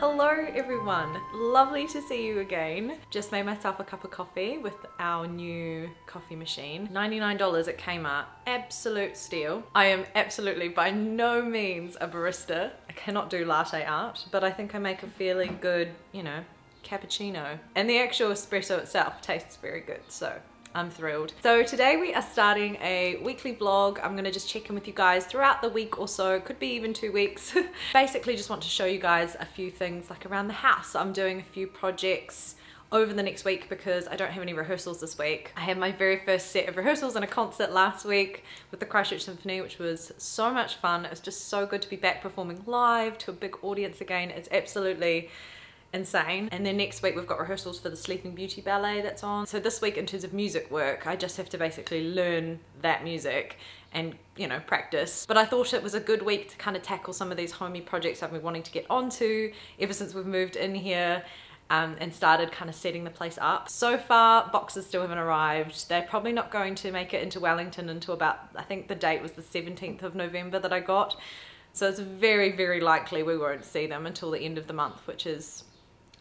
Hello everyone, lovely to see you again. Just made myself a cup of coffee with our new coffee machine. $99 at Kmart, absolute steal. I am absolutely by no means a barista. I cannot do latte art, but I think I make a fairly good, you know, cappuccino. And the actual espresso itself tastes very good, so I'm thrilled. So today we are starting a weekly vlog. I'm gonna just check in with you guys throughout the week or so, could be even 2 weeks. Basically just want to show you guys a few things like around the house. I'm doing a few projects over the next week because I don't have any rehearsals this week. I had my very first set of rehearsals and a concert last week with the Christchurch Symphony, which was so much fun. It's just so good to be back performing live to a big audience again. It's absolutely insane. And then next week we've got rehearsals for the Sleeping Beauty Ballet that's on. So this week in terms of music work, I just have to basically learn that music and, you know, practice. But I thought it was a good week to kind of tackle some of these homey projects I've been wanting to get onto ever since we've moved in here and started kind of setting the place up. So far, boxes still haven't arrived. They're probably not going to make it into Wellington until about, I think the date was the 17th of November that I got. So it's very, very likely we won't see them until the end of the month, which is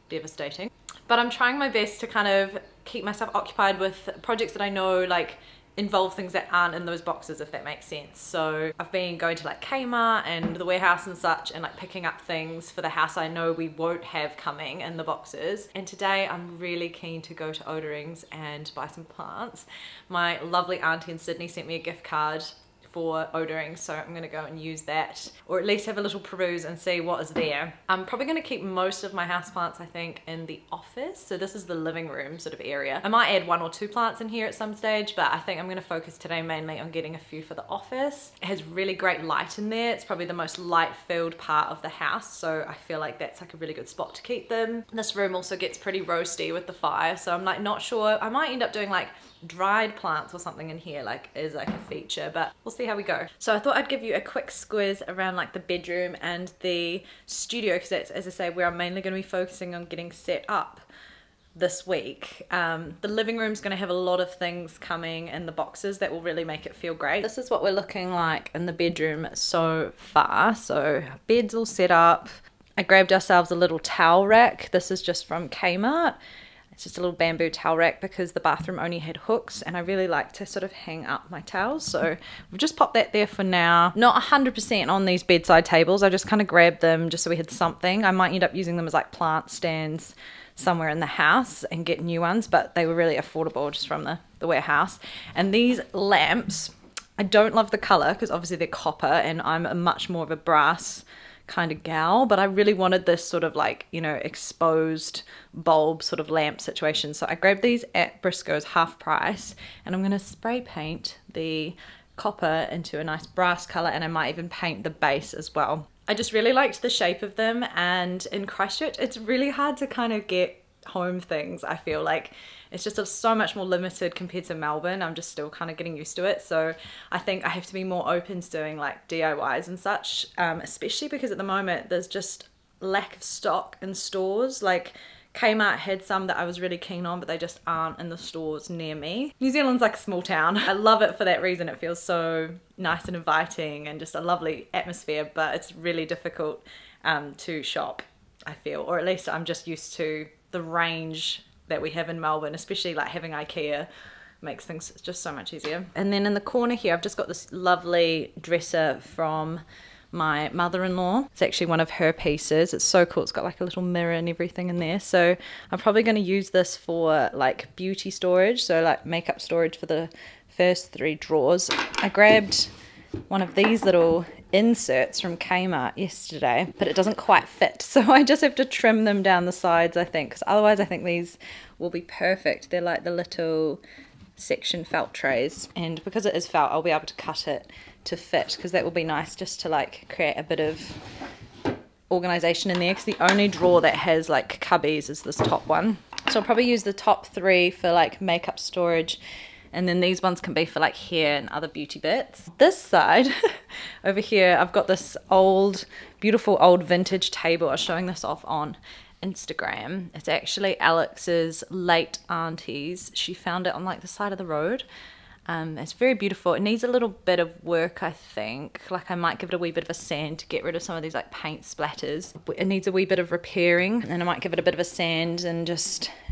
devastating. But I'm trying my best to kind of keep myself occupied with projects that I know like involve things that aren't in those boxes, if that makes sense. So I've been going to like Kmart and The Warehouse and such and like picking up things for the house I know we won't have coming in the boxes. And today I'm really keen to go to Oderings and buy some plants. My lovely auntie in Sydney sent me a gift card for Oderings, so I'm gonna go and use that, or at least have a little peruse and see what is there. I'm probably gonna keep most of my houseplants, I think, in the office. So this is the living room sort of area. I might add 1 or 2 plants in here at some stage, but I think I'm gonna focus today mainly on getting a few for the office. It has really great light in there. It's probably the most light-filled part of the house, so I feel like that's like a really good spot to keep them. This room also gets pretty roasty with the fire, so I'm like not sure. I might end up doing like dried plants or something in here like is like a feature, but we'll see how we go. So I thought I'd give you a quick squiz around like the bedroom and the studio, because that's, as I say, where I'm mainly going to be focusing on getting set up this week. The living room's going to have a lot of things coming in the boxes that will really make it feel great. This is what we're looking like in the bedroom so far. So bed's all set up. I grabbed ourselves a little towel rack. This is just from Kmart. It's just a little bamboo towel rack because the bathroom only had hooks and I really like to sort of hang up my towels. So we've just popped that there for now. Not 100% on these bedside tables. I just kind of grabbed them just so we had something. I might end up using them as like plant stands somewhere in the house and get new ones, but they were really affordable just from the Warehouse. And these lamps, I don't love the color because obviously they're copper and I'm much more of a brass kind of gal, but I really wanted this sort of like, you know, exposed bulb sort of lamp situation. So I grabbed these at Briscoe's half price and I'm gonna spray paint the copper into a nice brass color, and I might even paint the base as well. I just really liked the shape of them, and in Christchurch it's really hard to kind of get home things. I feel like it's just so much more limited compared to Melbourne. I'm just still kind of getting used to it, so I think I have to be more open to doing like DIYs and such, especially because at the moment there's just lack of stock in stores. Like Kmart had some that I was really keen on, but they just aren't in the stores near me. New Zealand's like a small town. I love it for that reason. It feels so nice and inviting and just a lovely atmosphere, but it's really difficult to shop, I feel, or at least I'm just used to the range that we have in Melbourne, especially like having IKEA makes things just so much easier. And then in the corner here, I've just got this lovely dresser from my mother-in-law. It's actually one of her pieces. It's so cool. It's got like a little mirror and everything in there. So I'm probably going to use this for like beauty storage. So like makeup storage for the first 3 drawers. I grabbed one of these little inserts from Kmart yesterday, but it doesn't quite fit, so I just have to trim them down the sides, I think, because otherwise I think these will be perfect. They're like the little section felt trays, and because it is felt I'll be able to cut it to fit, because that will be nice just to like create a bit of organization in there, because the only drawer that has like cubbies is this top one. So I'll probably use the top 3 for like makeup storage, and then these ones can be for like hair and other beauty bits. This side over here, I've got this old, beautiful old vintage table. I was showing this off on Instagram. It's actually Alex's late auntie's. She found it on like the side of the road. It's very beautiful. It needs a little bit of work, I think. Like I might give it a wee bit of a sand to get rid of some of these like paint splatters. It needs a wee bit of repairing, and I might give it a bit of a sand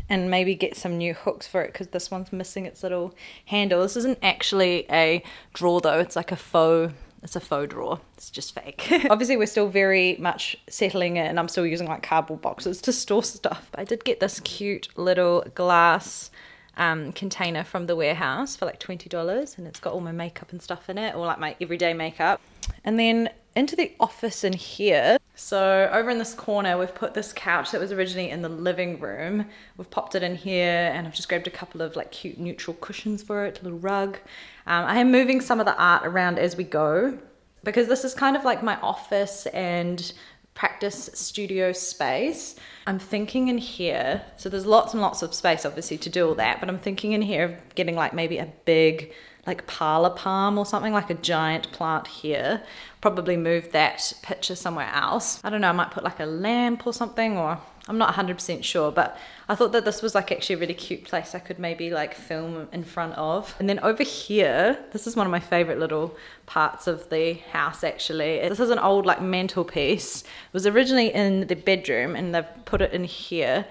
and maybe get some new hooks for it, because this one's missing its little handle. This isn't actually a draw though, it's like a faux, it's a faux draw, it's just fake. Obviously we're still very much settling it, and I'm still using like cardboard boxes to store stuff. But I did get this cute little glass container from The Warehouse for like $20, and it's got all my makeup and stuff in it, or like my everyday makeup. And then into the office in here. So over in this corner we've put this couch that was originally in the living room. We've popped it in here, and I've just grabbed a couple of like cute neutral cushions for it, a little rug. I am moving some of the art around as we go, because this is kind of like my office and practice studio space. I'm thinking in here, so there's lots and lots of space obviously to do all that, but I'm thinking in here of getting like maybe a big like parlor palm or something, like a giant plant here. Probably move that picture somewhere else. I don't know, I might put like a lamp or something, or I'm not 100% sure, but I thought that this was like actually a really cute place I could maybe like film in front of. And then over here, this is one of my favorite little parts of the house actually. This is an old like mantelpiece. It was originally in the bedroom and they've put it in here,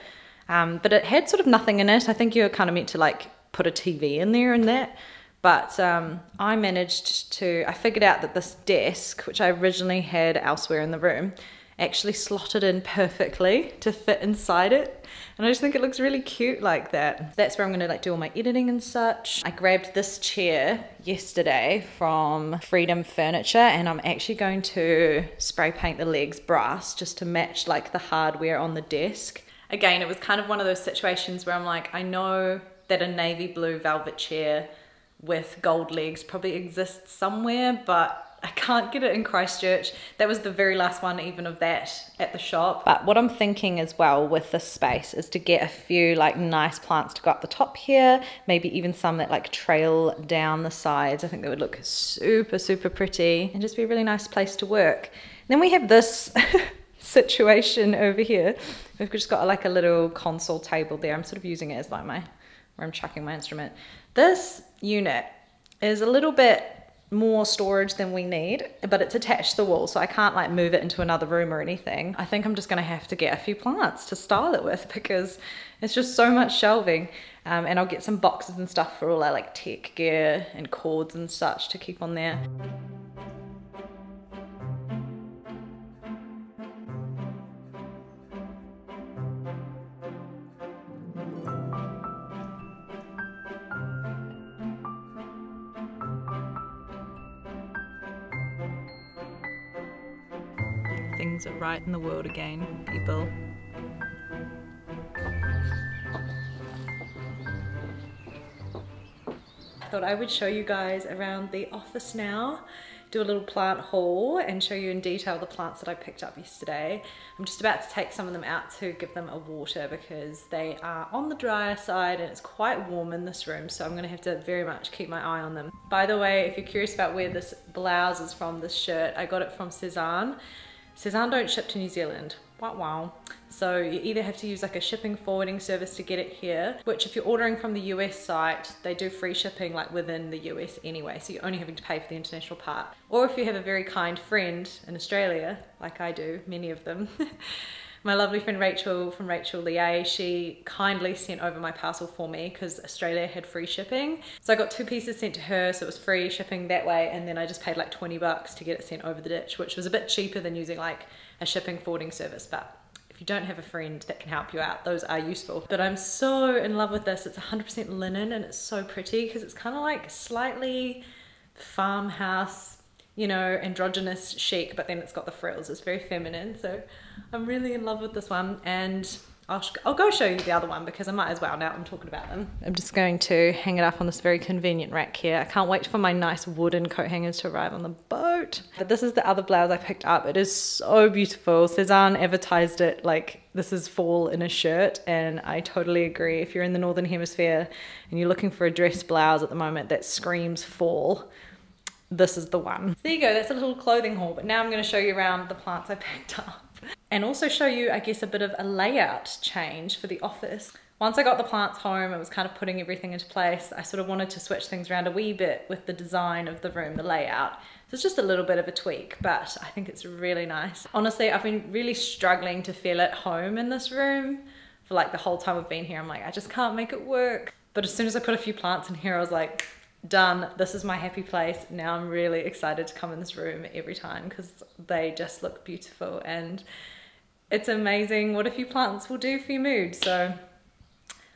but it had sort of nothing in it. I think you were kind of meant to like put a TV in there and that. But I managed to, I figured out that this desk, which I originally had elsewhere in the room, actually slotted in perfectly to fit inside it. And I just think it looks really cute like that. That's where I'm gonna like do all my editing and such. I grabbed this chair yesterday from Freedom Furniture, and I'm actually going to spray paint the legs brass just to match like the hardware on the desk. Again, it was kind of one of those situations where I'm like, I know that a navy blue velvet chair with gold legs probably exists somewhere, but I can't get it in Christchurch. That was the very last one even of that at the shop. But what I'm thinking as well with this space is to get a few like nice plants to go up the top here, maybe even some that like trail down the sides. I think they would look super, super pretty and just be a really nice place to work. And then we have this situation over here. We've just got like a little console table there. I'm sort of using it as like my, where I'm chucking my instrument. This unit is a little bit more storage than we need, but it's attached to the wall, so I can't like move it into another room or anything. I think I'm just gonna have to get a few plants to style it with, because it's just so much shelving. And I'll get some boxes and stuff for all our like tech gear and cords and such to keep on there. Things are right in the world again, people. I thought I would show you guys around the office now, do a little plant haul and show you in detail the plants that I picked up yesterday. I'm just about to take some of them out to give them a water, because they are on the drier side and it's quite warm in this room, so I'm gonna have to very much keep my eye on them. By the way, if you're curious about where this blouse is from, this shirt, I got it from Sézane. Sézane don't ship to New Zealand, wow. So you either have to use like a shipping forwarding service to get it here, which if you're ordering from the US site, they do free shipping like within the US anyway, so you're only having to pay for the international part. Or if you have a very kind friend in Australia, like I do, many of them, my lovely friend Rachel from Rachel Lié, she kindly sent over my parcel for me because Australia had free shipping. So I got two pieces sent to her, so it was free shipping that way, and then I just paid like $20 to get it sent over the ditch, which was a bit cheaper than using like a shipping forwarding service. But if you don't have a friend that can help you out, those are useful. But I'm so in love with this. It's 100% linen and it's so pretty because it's kind of like slightly farmhouse, you know, androgynous chic, but then it's got the frills. It's very feminine, so I'm really in love with this one. And I'll go show you the other one because I might as well now I'm talking about them. I'm just going to hang it up on this very convenient rack here. I can't wait for my nice wooden coat hangers to arrive on the boat. But this is the other blouse I picked up. It is so beautiful. Sézane advertised it like this is fall in a shirt, and I totally agree. If you're in the Northern Hemisphere and you're looking for a dress blouse at the moment that screams fall, this is the one. There you go, that's a little clothing haul, but now I'm going to show you around the plants I picked up and also show you, I guess, a bit of a layout change for the office. Once I got the plants home, I was kind of putting everything into place. I sort of wanted to switch things around a wee bit with the design of the room, the layout. So it's just a little bit of a tweak, but I think it's really nice. Honestly, I've been really struggling to feel at home in this room for like the whole time I've been here. I'm like, I just can't make it work. But as soon as I put a few plants in here, I was like, done, this is my happy place. Now I'm really excited to come in this room every time because they just look beautiful and it's amazing what a few plants will do for your mood. So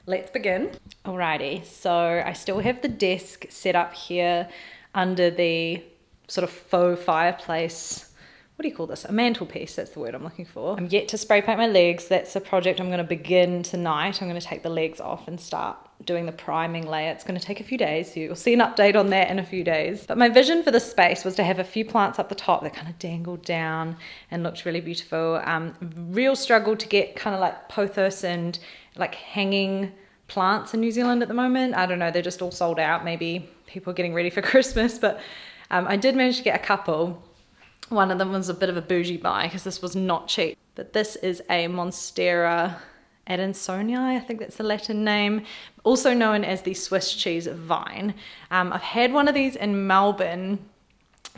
let's begin. Alrighty, so I still have the desk set up here under the sort of faux fireplace. What do you call this? A mantelpiece, that's the word I'm looking for. I'm yet to spray paint my legs. That's a project I'm gonna begin tonight. I'm gonna take the legs off and start doing the priming layer. It's gonna take a few days, so you'll see an update on that in a few days. But my vision for this space was to have a few plants up the top that kind of dangled down and looked really beautiful. Real struggle to get kind of like pothos and like hanging plants in New Zealand at the moment. I don't know, they're just all sold out. Maybe people are getting ready for Christmas, but I did manage to get a couple. One of them was a bit of a bougie buy because this was not cheap. But this is a Monstera Adansonia, I think that's the Latin name, also known as the Swiss cheese vine. I've had one of these in Melbourne,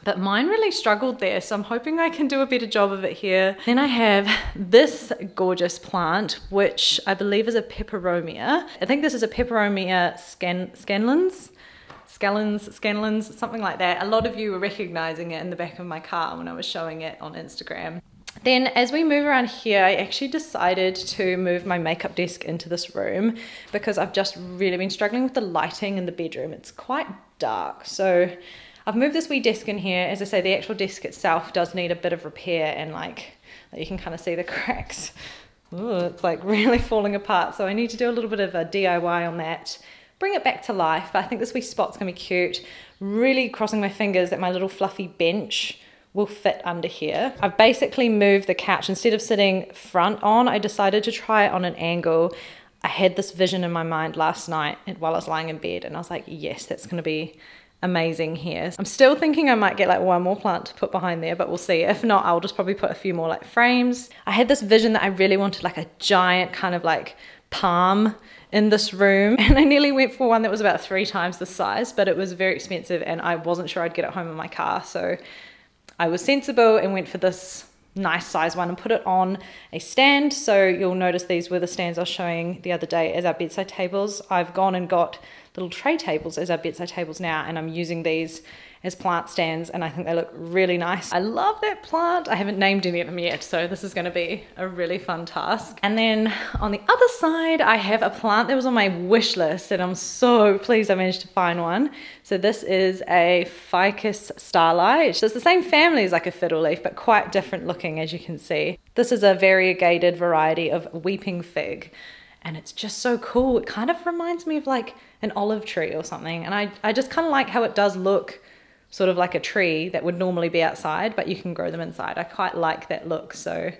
but mine really struggled there, so I'm hoping I can do a better job of it here. Then I have this gorgeous plant, which I believe is a Peperomia. I think this is a Peperomia Scandlins, something like that. A lot of you were recognizing it in the back of my car when I was showing it on Instagram. Then as we move around here, I actually decided to move my makeup desk into this room because I've just really been struggling with the lighting in the bedroom. It's quite dark. So I've moved this wee desk in here. As I say, the actual desk itself does need a bit of repair and like you can kind of see the cracks. Ooh, it's like really falling apart. So I need to do a little bit of a DIY on that. Bring it back to life. But I think this wee spot's gonna be cute. Really crossing my fingers that my little fluffy bench will fit under here. I've basically moved the couch. Instead of sitting front on, I decided to try it on an angle. I had this vision in my mind last night while I was lying in bed and I was like, yes, that's gonna be amazing here. I'm still thinking I might get like one more plant to put behind there, but we'll see. If not, I'll just probably put a few more like frames. I had this vision that I really wanted like a giant kind of like palm in this room, and I nearly went for one that was about 3 times the size, but it was very expensive and I wasn't sure I'd get it home in my car, so I was sensible and went for this nice size one and put it on a stand. So you'll notice these were the stands I was showing the other day as our bedside tables. I've gone and got little tray tables as our bedside tables now, and I'm using these as plant stands and I think they look really nice. I love that plant. I haven't named any of them yet, so this is gonna be a really fun task. And then on the other side, I have a plant that was on my wish list and I'm so pleased I managed to find one. So this is a Ficus Starlight. So it's the same family as like a fiddle leaf, but quite different looking, as you can see. This is a variegated variety of weeping fig. And it's just so cool. It kind of reminds me of like an olive tree or something. And I just kind of like how it does look sort of like a tree that would normally be outside, but you can grow them inside. I quite like that look, so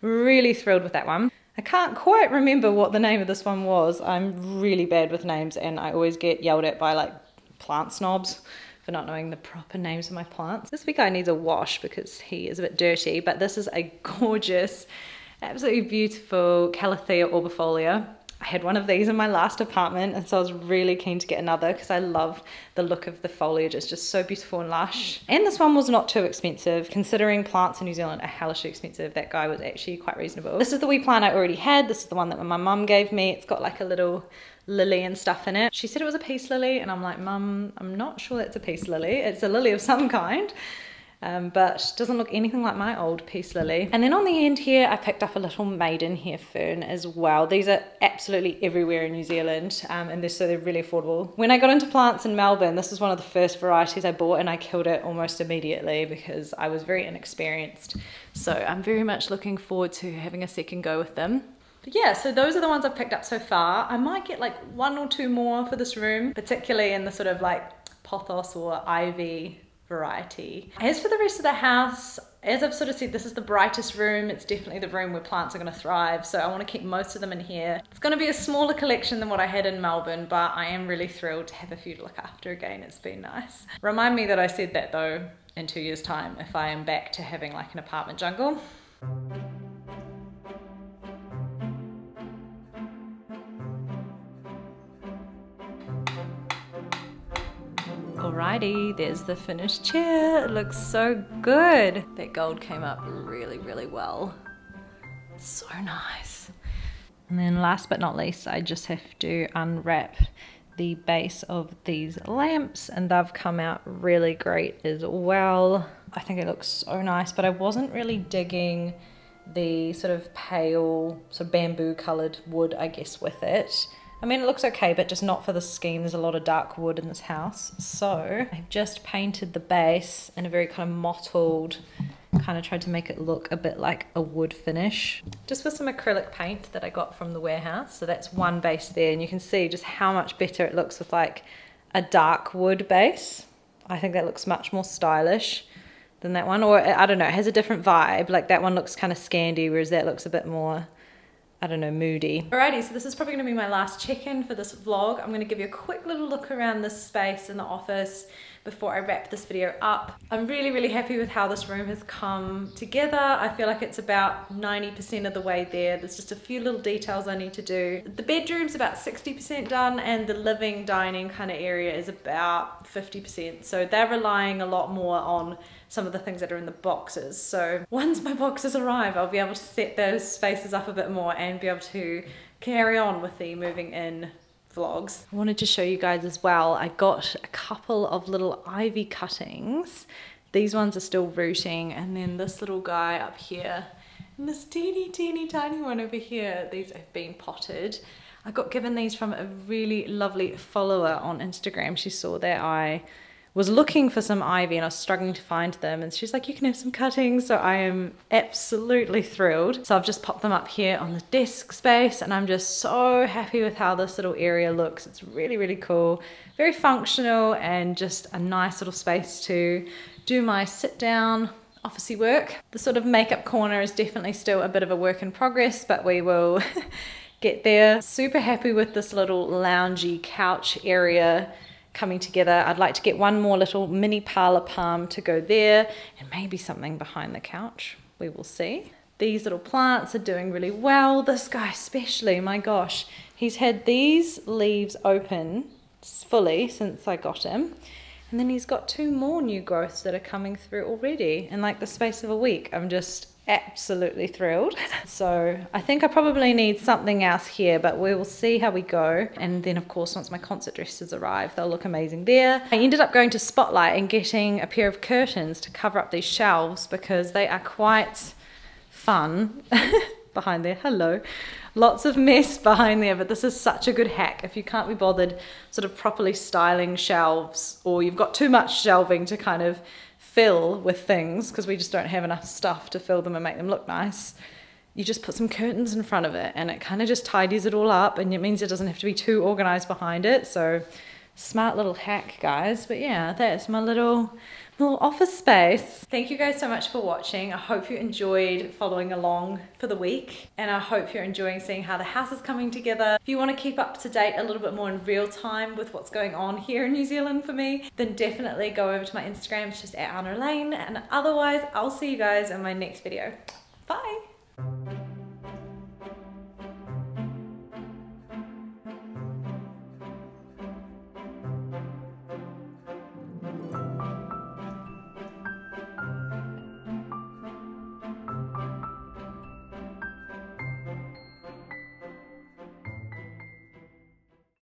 really thrilled with that one. I can't quite remember what the name of this one was. I'm really bad with names and I always get yelled at by like plant snobs for not knowing the proper names of my plants. This wee guy needs a wash because he is a bit dirty, but this is a gorgeous, absolutely beautiful Calathea orbifolia. I had one of these in my last apartment and so I was really keen to get another because I love the look of the foliage. It's just so beautiful and lush. And this one was not too expensive, considering plants in New Zealand are hellishly expensive. That guy was actually quite reasonable. This is the wee plant I already had. This is the one that my mum gave me. It's got like a little lily and stuff in it. She said it was a peace lily and I'm like, Mum, I'm not sure that's a peace lily. It's a lily of some kind. But doesn't look anything like my old peace lily. And then on the end here, I picked up a little maidenhair fern as well. These are absolutely everywhere in New Zealand, so they're really affordable. When I got into plants in Melbourne, this is one of the first varieties I bought and I killed it almost immediately because I was very inexperienced. So I'm very much looking forward to having a second go with them. But yeah, so those are the ones I've picked up so far. I might get like 1 or 2 more for this room, particularly in the sort of like pothos or ivy variety. As for the rest of the house, as I've sort of said, this is the brightest room. It's definitely the room where plants are going to thrive, so I want to keep most of them in here. It's going to be a smaller collection than what I had in Melbourne, but I am really thrilled to have a few to look after again. It's been nice. Remind me that I said that though in 2 years' time if I am back to having like an apartment jungle. Alrighty, there's the finished chair. It looks so good. That gold came up really, really well. So nice. And then last but not least, I just have to unwrap the base of these lamps, and they've come out really great as well. I think it looks so nice, but I wasn't really digging the sort of pale, sort of bamboo coloured wood, I guess, with it. I mean, it looks okay, but just not for the scheme. There's a lot of dark wood in this house. So I've just painted the base in a very kind of mottled, kind of tried to make it look a bit like a wood finish, just with some acrylic paint that I got from The Warehouse. So that's one base there, and you can see just how much better it looks with like a dark wood base. I think that looks much more stylish than that one, or I don't know, it has a different vibe. Like that one looks kind of Scandi, whereas that looks a bit more, I don't know, moody. Alrighty, so this is probably gonna be my last check-in for this vlog. I'm gonna give you a quick little look around this space in the office before I wrap this video up. I'm really, really happy with how this room has come together. I feel like it's about 90% of the way there. There's just a few little details I need to do. The bedroom's about 60% done, and the living, dining kind of area is about 50%. So they're relying a lot more on some of the things that are in the boxes. So once my boxes arrive, I'll be able to set those spaces up a bit more and be able to carry on with the moving in vlogs. I wanted to show you guys as well, I got a couple of little ivy cuttings. These ones are still rooting, and then this little guy up here and this teeny, teeny, tiny one over here. These have been potted. I got given these from a really lovely follower on Instagram. She saw that I was looking for some ivy and I was struggling to find them, and she's like, you can have some cuttings. So I am absolutely thrilled. So I've just popped them up here on the desk space, and I'm just so happy with how this little area looks. It's really, really cool, very functional, and just a nice little space to do my sit down officey work. The sort of makeup corner is definitely still a bit of a work in progress, but we will get there. Super happy with this little loungy couch area coming together. I'd like to get one more little mini parlor palm to go there, and maybe something behind the couch. We will see. These little plants are doing really well. This guy especially, my gosh, he's had these leaves open fully since I got him, and then he's got two more new growths that are coming through already in like the space of a week. I'm just absolutely thrilled. So I think I probably need something else here, but we will see how we go. And then of course, once my concert dresses arrive, they'll look amazing there. I ended up going to Spotlight and getting a pair of curtains to cover up these shelves, because they are quite fun. Behind there, hello. Lots of mess behind there, but this is such a good hack. If you can't be bothered sort of properly styling shelves, or you've got too much shelving to kind of fill with things, because we just don't have enough stuff to fill them and make them look nice, you just put some curtains in front of it, and it kind of just tidies it all up, and it means it doesn't have to be too organized behind it. So smart little hack, guys. But yeah, that's my little office space. Thank you guys so much for watching. I hope you enjoyed following along for the week, and I hope you're enjoying seeing how the house is coming together. If you want to keep up to date a little bit more in real time with what's going on here in New Zealand for me, then definitely go over to my Instagram. It's just @ArnaAlayne, and otherwise I'll see you guys in my next video. Bye.